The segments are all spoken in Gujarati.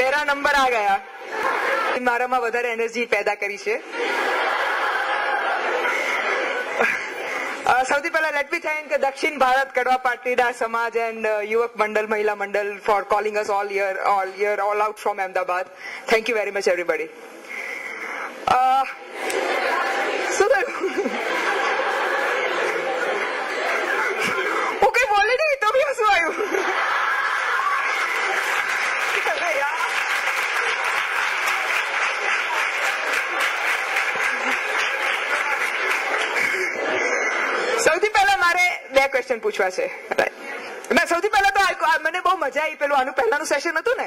मेरा नंबर आ गया माराમાં વધારે એનર્જી પેદા કરી છે સૌથી પહેલા લેટ મી થેન્ક દક્ષિણ ભારત કડવા પાટીદાર સમાજ એન્ડ યુવક મંડળ મહિલા મંડળ for calling us all year all out from Ahmedabad thank you very much everybody okay બોલે નહીં તો બી હસું આવ્યું સૌથી પહેલા મારે બે ક્વેશ્ચન પૂછવા છે ના સૌથી પહેલા તો મને બહુ મજા આવી પેલું આનું પહેલાનું સેશન હતું ને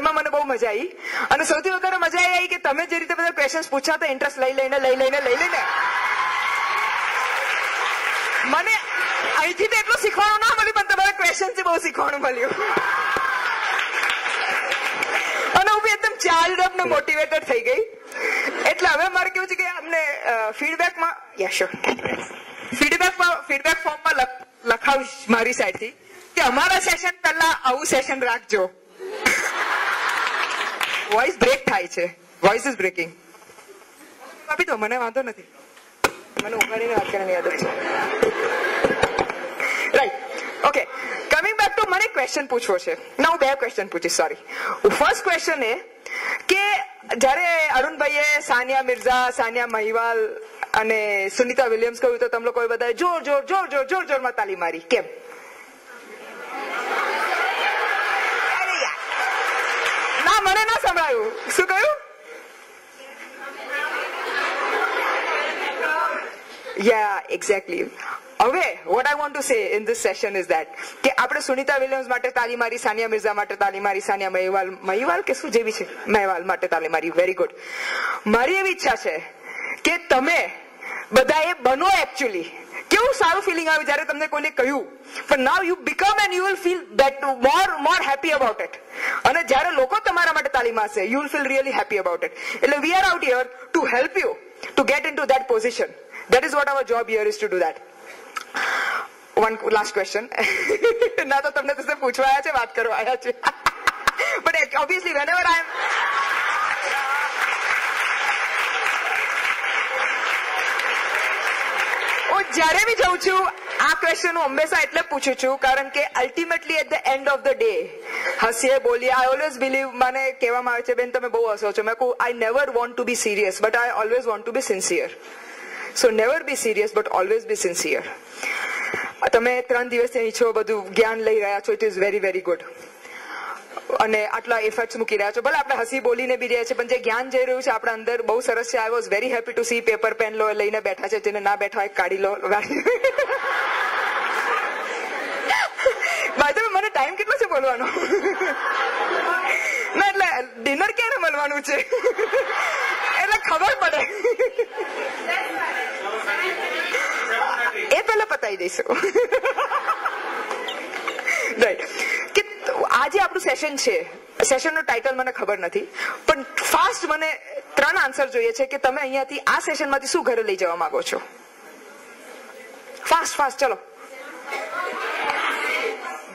એમાં મને બહુ મજા આવી અને સૌથી વધારે મજા આવી કે તમે જે રીતે બધા ક્વેશ્ચન્સ પૂછ્યા તો ઇન્ટરેસ્ટ લઈ લઈને મને અહીંથી તો એટલું શીખવાનું ના મળ્યું પણ તમારા ક્વેશ્ચનથી બહુ શીખવાનું મળ્યું અને હું બી એકદમ ચાર્જડ અપ ને મોટિવેટેડ થઈ ગઈ એટલે હવે મારે કેવું છે કે અમને ફીડબેકમાં फीडबैक फॉर्म में लखाव मारी साइड थी कि हमारा सेशन पहला आउ सेशन राखजो वॉइस ब्रेक थाय छे वॉइस इज ब्रेकिंग अभी तो मने वांधो नथी मने उभारीने बात करने याद छे right okay coming back to मने क्वेश्चन पूछवो छे ना हूँ बे क्वेश्चन पूछी सॉरी फर्स्ट क्वेश्चन है कि जारे अरुण भाईए सानिया मिर्जा सानिया महिवाल અને સુનિતા વિલિયમ્સ કહ્યું તો તમે લોકોએ બધાએ જોર જોરમાં તાળી મારી કેમ ના મને ના સંભળાયું શું કહ્યું યા એક્ઝેક્ટલી હવે what I want to say in this session is that કે આપણે સુનિતા વિલિયમ્સ માટે તાળી મારી સાનિયા મિર્ઝા માટે તાળી મારી સાનિયા મહેવાલ કે શું જેવી છે મહેવાલ માટે તાળી મારી વેરી ગુડ મારી એવી ઈચ્છા છે કે તમે બધાએ બનો એક્ચ્યુઅલી કેવું સારું ફીલિંગ આવે જ્યારે તમને કોઈને કહ્યું પણ now you become and you will feel better more happy about it અને જ્યારે લોકો તમારા માટે તાલીમ આપશે you will feel really happy about it એટલે we are out here to help you to get into that position that is what our job here is to do that one last question ના તો તમને તો પૂછવા આવ્યા છે વાત કરવા આવ્યા છે but obviously whenever I am જ્યારે બી જાઉં છું આ ક્વેશ્ચન હું હંમેશા એટલે પૂછું છું કારણ કે ultimately at the end of the day હસીએ બોલીએ આઈ ઓલવેઝ બિલીવ મને કહેવામાં આવે છે બેન તમે બહુ હસો છો મેં કહું I never want to be serious but I always want to be sincere so never be serious but always be sincere તમે 3 દિવસથી અહીં છો બધું જ્ઞાન લઈ રહ્યા છો it is very very good અને આટલા એફર્ટ્સ મૂકી રહ્યા છો ભલે આપણે હસી બોલીને બી રહ્યા છે પણ જે જ્ઞાન જઈ રહ્યું છે આપણા અંદર બહુ સરસ છે I was very happy to see paper pen લો લઈને બેઠા છે જેને ના બેઠા હોય કાઢી લો ભાઈ તમે મને ટાઈમ કેટલો છે બોલવાનો ના એટલે ડિનર ક્યારે મળવાનું છે એટલે ખબર પડે એ પેલા પતાવી દઈશું રાઈટ આજે આપણું સેશન છે સેશનનો ટાઇટલ મને ખબર નથી પણ ફાસ્ટ મને 3 આન્સર જોઈએ છે કે તમે અહીંયાથી આ સેશનમાંથી શું ઘરે લઈ જવા માંગો છો ફાસ્ટ ચલો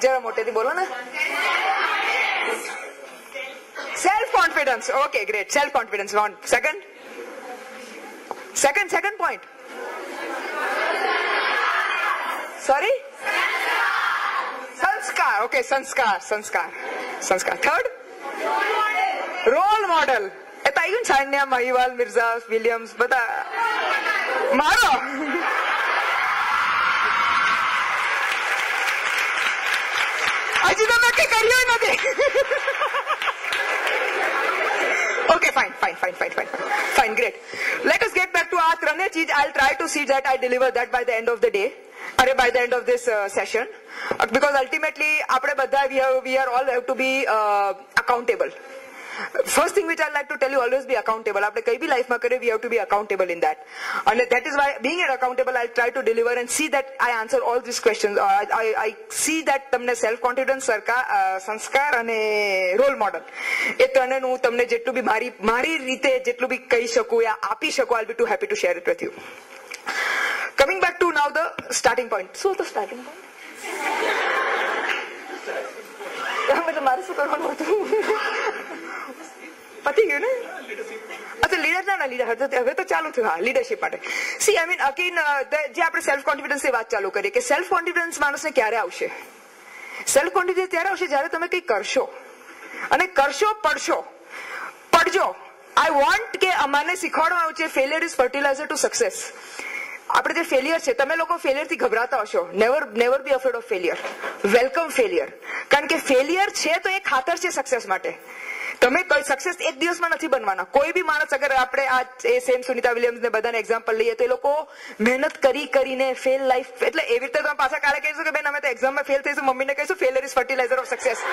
જરા મોટેથી બોલો ને self confidence okay great self confidence one second point sorry संस्कार ओके संस्कार थर्ड रोल मॉडल ए तो आई सानिया महिवाल मिर्जा विलियम्स बता मारो हजी तो मैं करियो नहीं okay fine great let us get back to our त्रणेय चीज I will try to see that I deliver that by the end of the day by the end of this session because ultimately apne badha we all have to be accountable first thing which I like to tell you always be accountable apne kai bhi life ma kare we have to be accountable in that and that is why being accountable I'll try to deliver and see that I answer all these questions I see that તમને self confidence sanskar ane role model એ ત્રણેય હું તમને જેટલું બી મારી રીતે જેટલું બી કહી શકું યા આપી શકું I'll be too happy to share it with you coming back to now the starting point so the starting point matlab mare su karwan hotu घबराता हशो never be afraid of failure welcome failure कारण के फेलियर है तो एक खातर है सक्सेस माटे तमे तो सक्सेस एक दिवस में नहीं बनवाना कोई भी मानस अगर आपने आज सेम सुनीता विलियम्स ने बधाने एक्जाम्पल लीए तो लोग मेहनत करी करीने फेल लाइफ एटले एवी रीते तमे पाछा काले कहीशुं के बेन अमे तो एक्जाम में फेल थईशुं मम्मी ने कहीशुं failure is fertilizer of success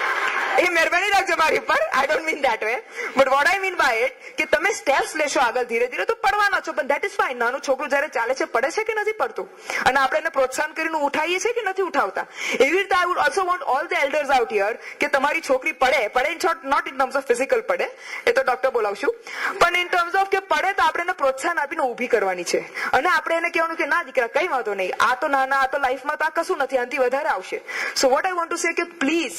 ए मेहरबानी राखजो मारी पर I don't mean that way but what I mean by it कि तमे स्टेप्स लेशो आगळ धीरे धीरे तो पड़वाना छो पण दैट इज फाइन नानुं छोकरुं ज्यारे चाले छे पड़े छे के नथी पड़तुं अने आपणे एने प्रोत्साहन करीने उठावीए छे के नथी उठावता एवी रीते I would also want all the elders out here कि तमारी छोकरी पड़े पड़े in short not in terms of physical पड़े ए तो डॉक्टर बोलावशुं पण इन टर्म्स ऑफ के पड़े तो आपणे प्रोत्साहन आपीने ऊभी करवानी छे अने आपणे एने कहेवानुं के ना दीकरा कई वांधो नहीं आ तो नाना आ तो लाइफ में तो आ कशुं नथी आंती वधारे आवशे so what I want to say कि प्लीज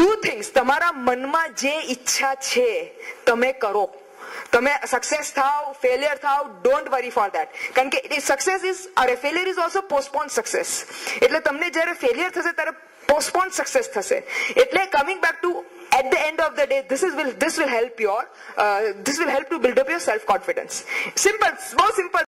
डू थिंग्स तमारा मનમાં જે ઈચ્છા છે તમે કરો તમે સક્સેસ થાઓ ફેલિયર થાઓ ડોન્ટ વરી ફોર ધેટ કારણ કે success is or failure is also postponed success એટલે તમને જ્યારે ફેલિયર થશે ત્યારે પોસ્ટપોન્ડ સક્સેસ થશે એટલે coming back to at the end of the day this will help you build up your self confidence simple so simple